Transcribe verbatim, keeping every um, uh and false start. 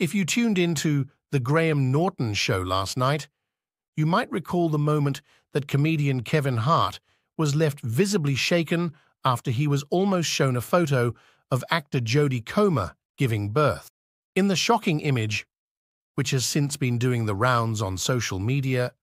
If you tuned into The Graham Norton Show last night, you might recall the moment that comedian Kevin Hart was left visibly shaken after he was almost shown a photo of actor Jodie Comer giving birth. In the shocking image, which has since been doing the rounds on social media